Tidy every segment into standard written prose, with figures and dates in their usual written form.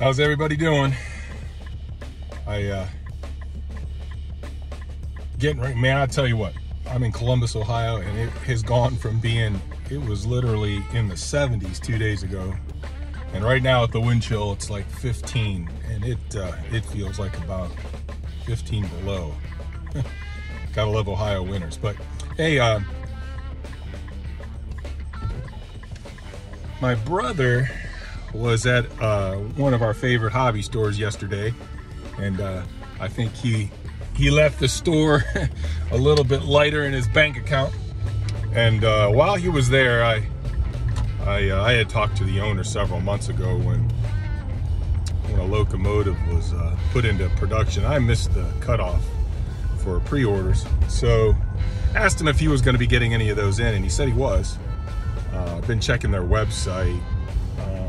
How's everybody doing? Getting ready, man. I tell you what, I'm in Columbus, Ohio, and it has gone from being, it was literally in the 70s 2 days ago, and right now at the wind chill it's like 15, and it feels like about 15 below. Gotta love Ohio winters. But hey, my brother was at one of our favorite hobby stores yesterday, and I think he left the store a little bit lighter in his bank account. And while he was there, I had talked to the owner several months ago when a locomotive was put into production. I missed the cutoff for pre-orders, so asked him if he was going to be getting any of those in, and he said he was. I've been checking their website,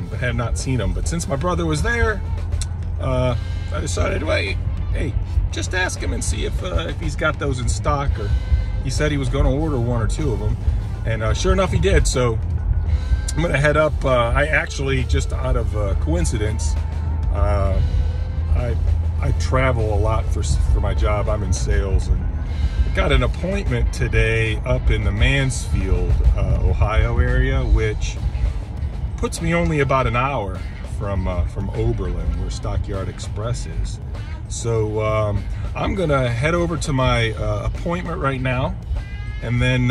but have not seen them. But since my brother was there, I decided, wait, hey, just ask him and see if he's got those in stock. Or he said he was going to order one or two of them, and sure enough, he did. So I'm going to head up. I actually, just out of coincidence, I travel a lot for my job. I'm in sales, and I got an appointment today up in the Mansfield, Ohio area, which puts me only about an hour from Oberlin, where Stockyard Express is. So I'm gonna head over to my appointment right now, and then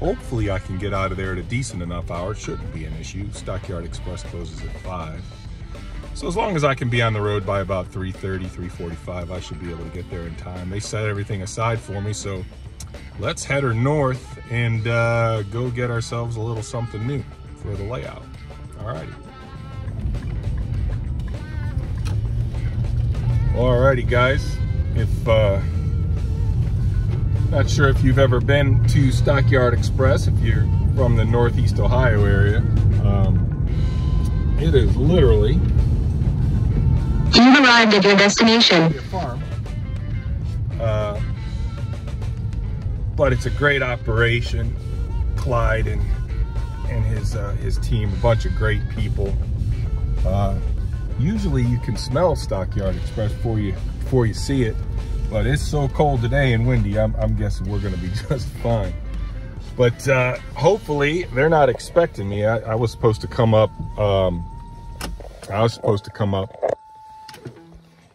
hopefully I can get out of there at a decent enough hour. It shouldn't be an issue. Stockyard Express closes at 5. So as long as I can be on the road by about 3:30, 3:45, I should be able to get there in time. They set everything aside for me, so let's head her north and go get ourselves a little something new for the layout. Alrighty. Alrighty guys, if not sure if you've ever been to Stockyard Express, if you're from the Northeast Ohio area, it is literally. You've arrived at your destination. But it's a great operation. Clyde and his team, a bunch of great people. Usually you can smell Stockyard Express before you see it, but it's so cold today and windy, I'm guessing we're gonna be just fine. But hopefully they're not expecting me. I was supposed to come up,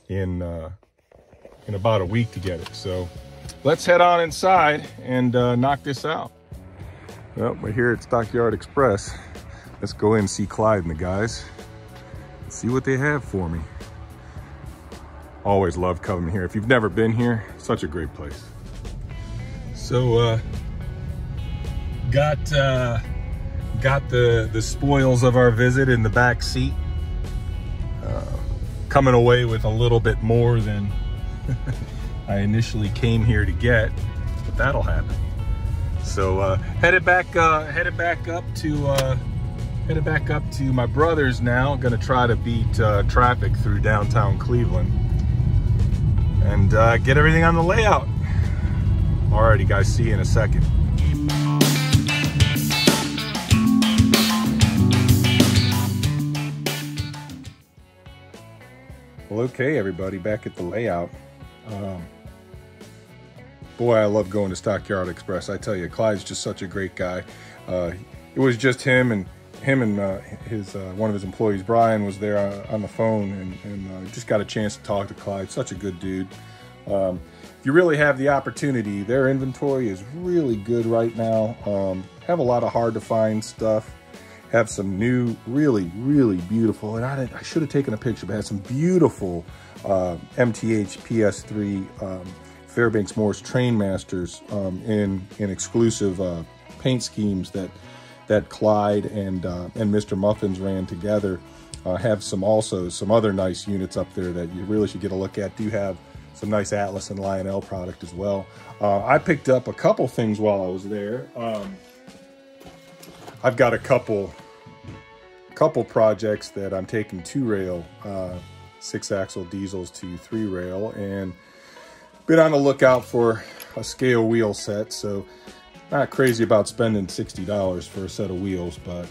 in about a week to get it. So let's head on inside and knock this out. Well, we're here at Stockyard Express. Let's go in and see Clyde and the guys. See what they have for me. Always love coming here. If you've never been here, such a great place. So got the spoils of our visit in the back seat. Coming away with a little bit more than I initially came here to get, but that'll happen. So headed back up to my brother's now. I'm gonna try to beat traffic through downtown Cleveland and get everything on the layout. Alrighty guys, see you in a second. Well, okay everybody, back at the layout. Boy, I love going to Stockyard Express. I tell you, Clyde's just such a great guy. It was just him and one of his employees, Brian, was there on the phone, and just got a chance to talk to Clyde. Such a good dude. If you really have the opportunity, their inventory is really good right now. Have a lot of hard to find stuff. Have some new, really, really beautiful, and I should have taken a picture, but had some beautiful MTH PS3 Fairbanks-Morse Trainmasters in exclusive paint schemes that Clyde and Mr. Muffins ran together. Have also some other nice units up there that you really should get a look at. Do have some nice Atlas and Lionel product as well. I picked up a couple things while I was there. I've got a couple projects that I'm taking 2-rail 6-axle diesels to 3-rail, and been on the lookout for a scale wheel set. So not crazy about spending $60 for a set of wheels, but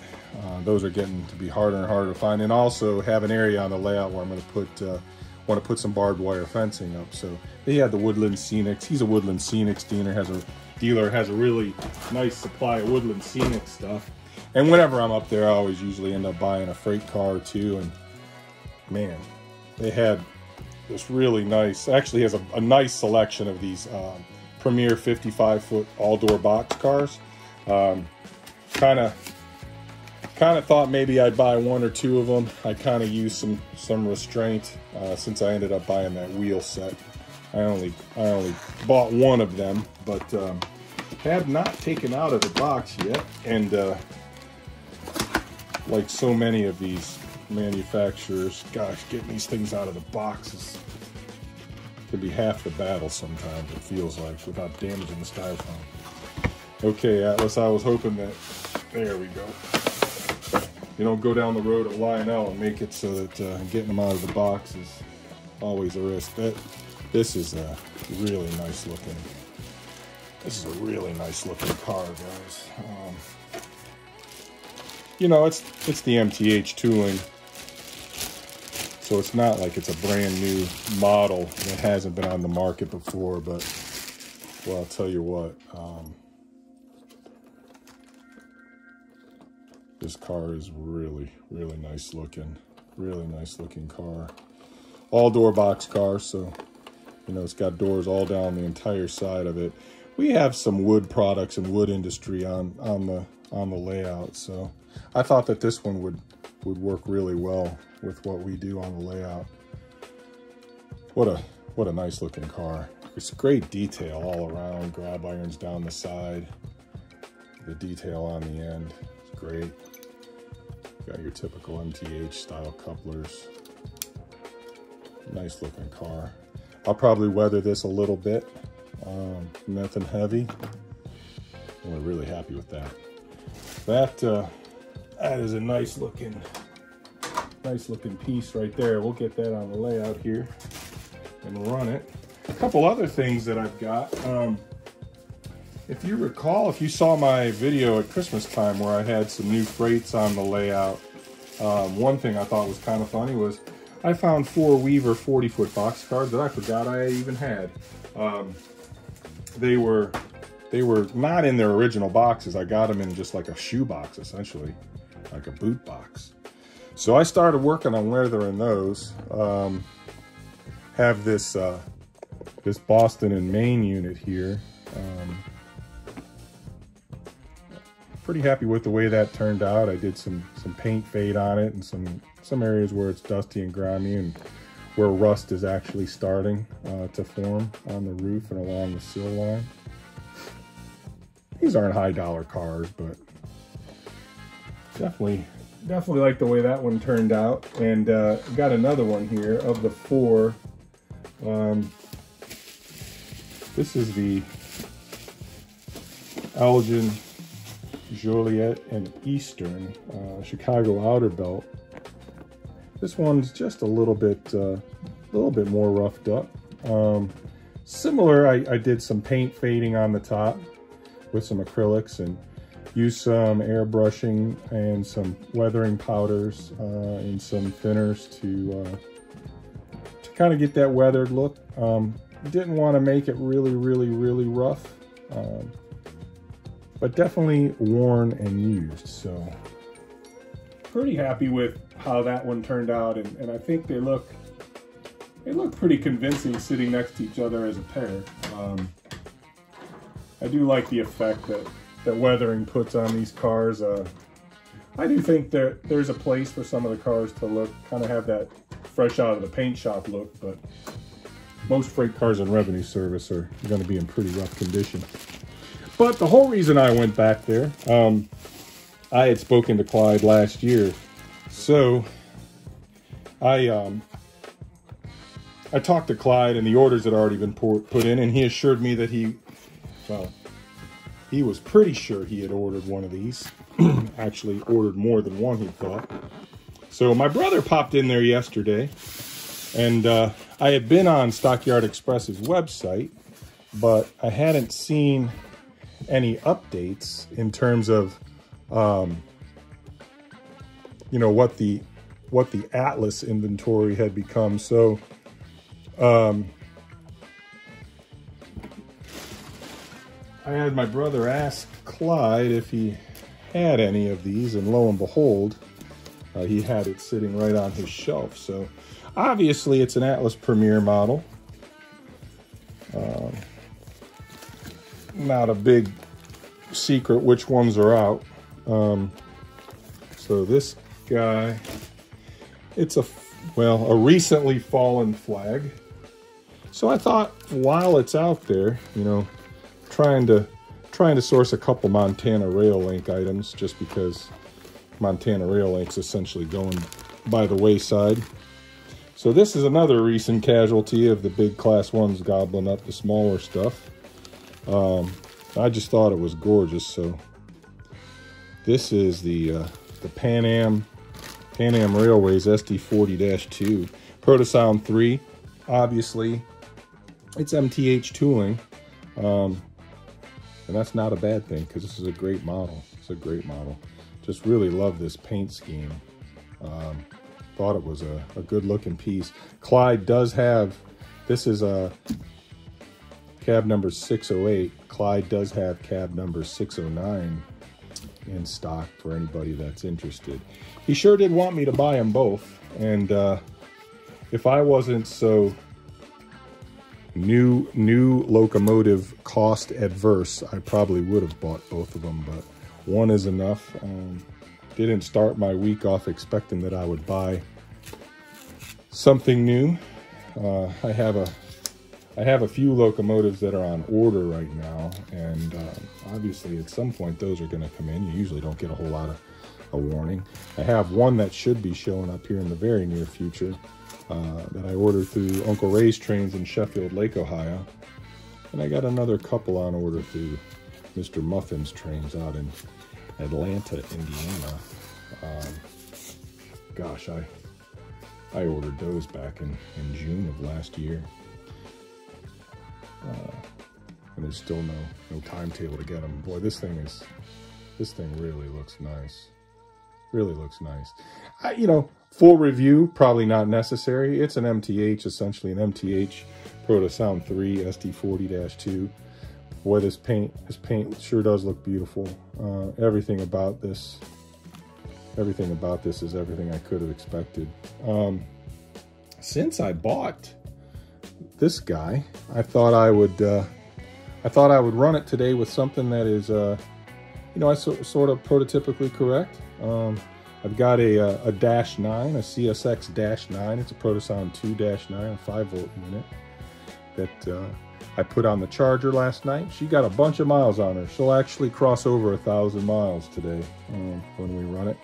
Those are getting to be harder and harder to find, and also have an area on the layout where I'm going to put want to put some barbed wire fencing up. So they had the Woodland Scenics. He's a Woodland Scenics dealer, has a really nice supply of Woodland Scenic stuff. And whenever I'm up there, I always usually end up buying a freight car or two. And man, they had this really nice, actually has a nice selection of these premier 55-foot all-door box cars. Kind of thought maybe I'd buy one or two of them. I kind of used some restraint since I ended up buying that wheel set. I only bought one of them, but have not taken out of the box yet. And like so many of these manufacturers, gosh, getting these things out of the boxes can be half the battle sometimes, it feels like, without damaging the styrofoam. Okay, Atlas, I was hoping that, there we go. You don't go down the road at Lionel and make it so that getting them out of the box is always a risk. This is a really nice looking, car, guys. You know, it's the MTH tooling, so it's not like it's a brand new model that hasn't been on the market before, but, well, I'll tell you what, this car is really nice looking, car. All door box car, so, you know, it's got doors all down the entire side of it. We have some wood products and wood industry on the layout, so I thought that this one would work really well with what we do on the layout. What a nice looking car. It's great detail all around, grab irons down the side, the detail on the end. Great. Got your typical MTH style couplers. Nice looking car. I'll probably weather this a little bit. Nothing heavy. And we're really happy with that. That is a nice looking piece right there. We'll get that on the layout here and run it. A couple other things that I've got. If you recall, if you saw my video at Christmas time where I had some new freights on the layout, one thing I thought was kind of funny was I found four Weaver 40-foot boxcars that I forgot I even had. They were not in their original boxes. I got them in just like a shoe box, essentially, like a boot box. So I started working on weathering those. Have this Boston and Maine unit here. Pretty happy with the way that turned out. I did some paint fade on it and some areas where it's dusty and grimy and where rust is actually starting to form on the roof and along the sill line. These aren't high dollar cars, but definitely like the way that one turned out. And got another one here of the four. This is the Elgin, Joliet and Eastern, Chicago outer belt. This one's just a little bit more roughed up. Similar, I did some paint fading on the top with some acrylics and used some airbrushing and some weathering powders and some thinners to kind of get that weathered look. Didn't want to make it really rough. But definitely worn and used, so pretty happy with how that one turned out, and I think they look pretty convincing sitting next to each other as a pair. I do like the effect that weathering puts on these cars. I do think that there's a place for some of the cars to look, kind of have that fresh out of the paint shop look, but most freight cars in revenue service are going to be in pretty rough condition. But the whole reason I went back there, I had spoken to Clyde last year, so I talked to Clyde, and the orders had already been put in, and he assured me that he was pretty sure he had ordered one of these. Actually, ordered more than one, he thought. So my brother popped in there yesterday, and I had been on Stockyard Express's website, but I hadn't seen any updates in terms of you know, what the Atlas inventory had become. So I had my brother ask Clyde if he had any of these, and lo and behold, he had it sitting right on his shelf. So obviously it's an Atlas Premier model. Not a big secret which ones are out. So this guy, it's a recently fallen flag. So I thought while it's out there, you know, trying to source a couple Montana Rail Link items, just because Montana Rail Link's essentially going by the wayside. So this is another recent casualty of the big Class 1s gobbling up the smaller stuff. I just thought it was gorgeous. So this is the Pan Am Railways SD40-2 Protosound 3. Obviously, it's MTH tooling, and that's not a bad thing, because this is a great model. It's a great model. Just really love this paint scheme. Thought it was a good-looking piece. Clyde does have, this is a cab number 608. Clyde does have cab number 609 in stock for anybody that's interested. He sure did want me to buy them both, and if I wasn't so new locomotive cost adverse, I probably would have bought both of them, but one is enough. Didn't start my week off expecting that I would buy something new. I have a few locomotives that are on order right now, and obviously at some point those are gonna come in. You usually don't get a whole lot of a warning. I have one that should be showing up here in the very near future that I ordered through Uncle Ray's Trains in Sheffield, Lake, Ohio. And I got another couple on order through Mr. Muffins Trains out in Atlanta, Indiana. Gosh, I ordered those back in June of last year. And there's still no timetable to get them. Boy, this thing really looks nice. Really looks nice. You know, full review, probably not necessary. It's an MTH, essentially an MTH Protosound 3 SD40-2. Boy, this paint sure does look beautiful. Everything about this is everything I could have expected. Since I bought this guy, I thought I would run it today with something that is, you know, sort of prototypically correct. I've got a dash 9, a CSX dash 9. It's a Protosound 2-9, a 5-volt unit that I put on the charger last night. She got a bunch of miles on her. She'll actually cross over 1,000 miles today when we run it.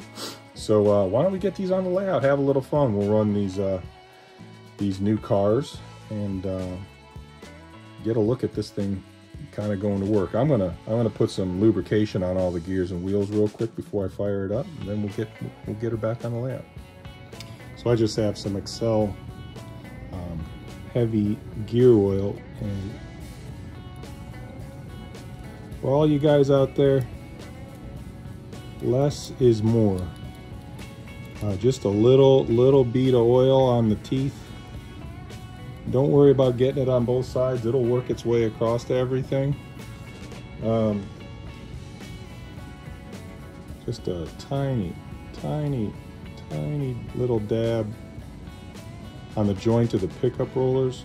So why don't we get these on the layout? Have a little fun. We'll run these new cars and get a look at this thing kind of going to work. I'm gonna put some lubrication on all the gears and wheels real quick before I fire it up, and then we'll get her back on the layout. So I just have some Excel heavy gear oil, and for all you guys out there, less is more. Just a little bead of oil on the teeth. Don't worry about getting it on both sides. It'll work its way across to everything. Just a tiny little dab on the joint of the pickup rollers.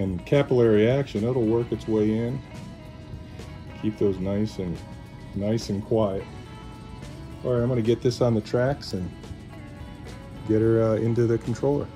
And capillary action, it'll work its way in. Keep those nice and quiet. All right, I'm gonna get this on the tracks and get her into the controller.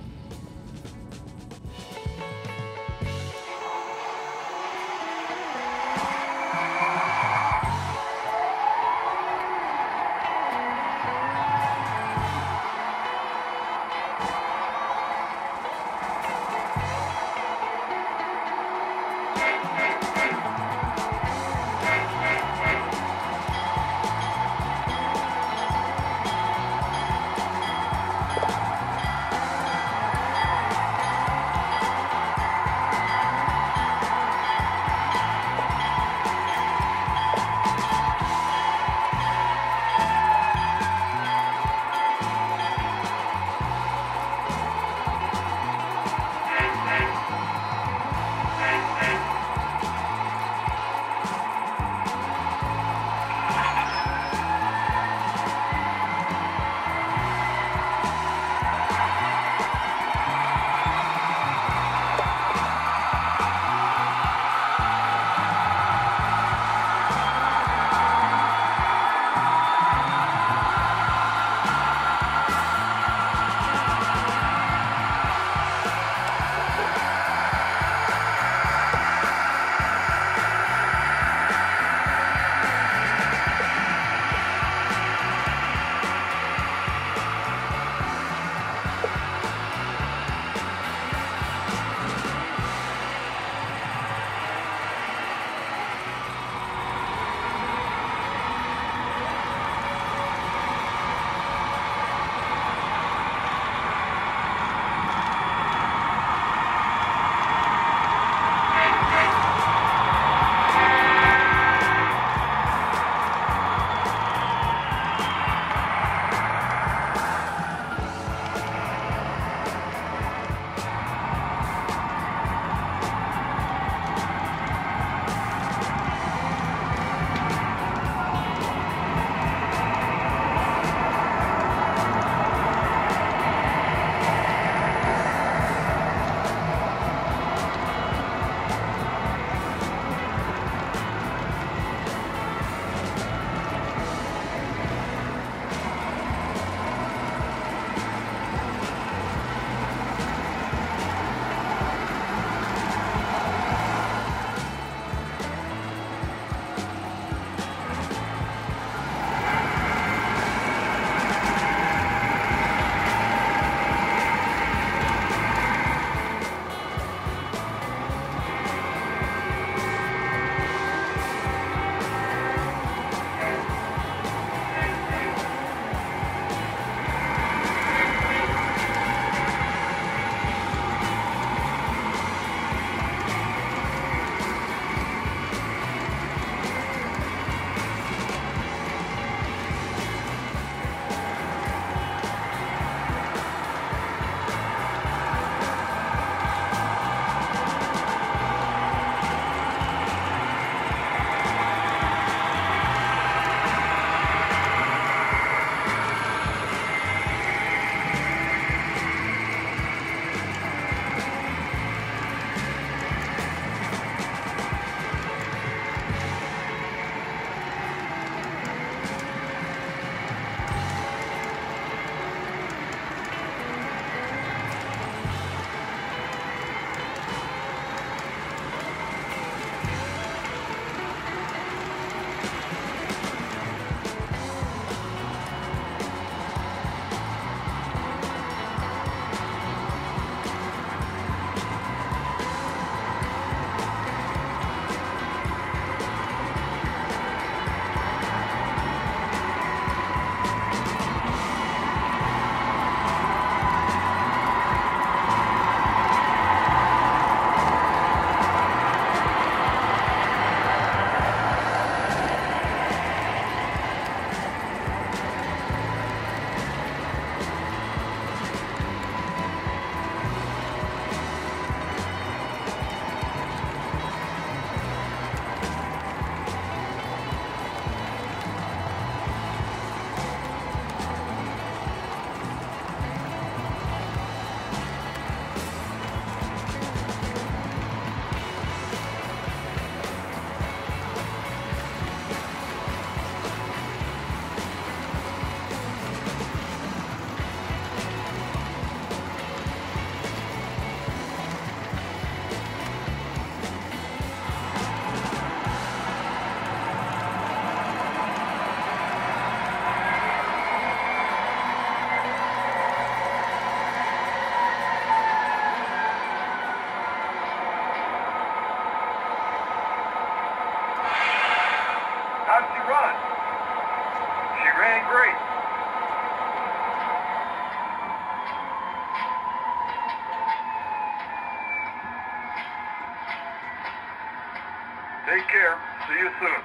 Take care. See you soon.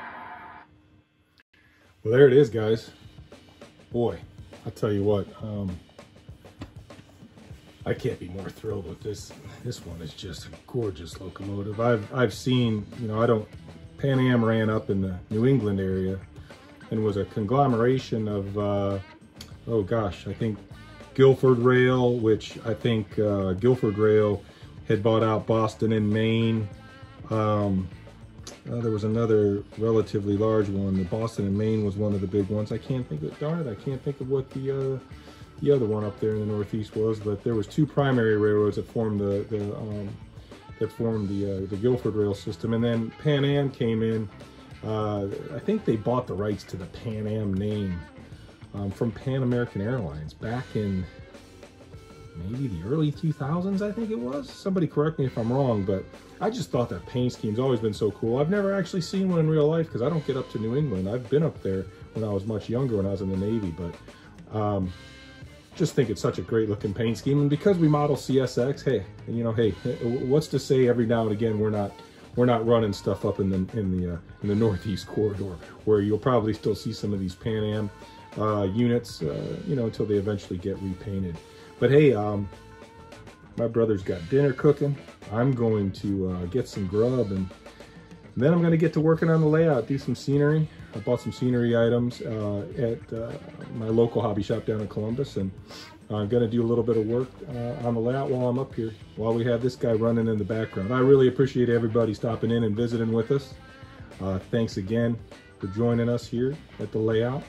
Well, there it is, guys. Boy, I'll tell you what. I can't be more thrilled with this. This one is just a gorgeous locomotive. I've seen, you know, Pan Am ran up in the New England area and was a conglomeration of, oh gosh, I think Guilford Rail, which I think Guilford Rail had bought out Boston and Maine. There was another relatively large one. The Boston and Maine was one of the big ones. I can't think of, darn it, I can't think of what the other one up there in the Northeast was, but there was two primary railroads that formed the Guilford rail system, and then Pan Am came in. I think they bought the rights to the Pan Am name from Pan American Airlines back in maybe the early 2000s, I think it was. Somebody correct me if I'm wrong, but I just thought that paint scheme's always been so cool. I've never actually seen one in real life because I don't get up to New England. I've been up there when I was much younger, when I was in the Navy, but just think it's such a great looking paint scheme. And because we model CSX, hey, you know, hey, what's to say every now and again we're not running stuff up in the Northeast corridor, where you'll probably still see some of these Pan Am units, you know, until they eventually get repainted. But hey, my brother's got dinner cooking. I'm going to get some grub, and then I'm going to get to working on the layout, do some scenery. I bought some scenery items at my local hobby shop down in Columbus, and I'm going to do a little bit of work on the layout while I'm up here, while we have this guy running in the background. I really appreciate everybody stopping in and visiting with us. Thanks again for joining us here at the layout.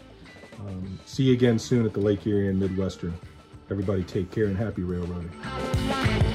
See you again soon at the Lake Erie and Midwestern. Everybody take care and happy railroading.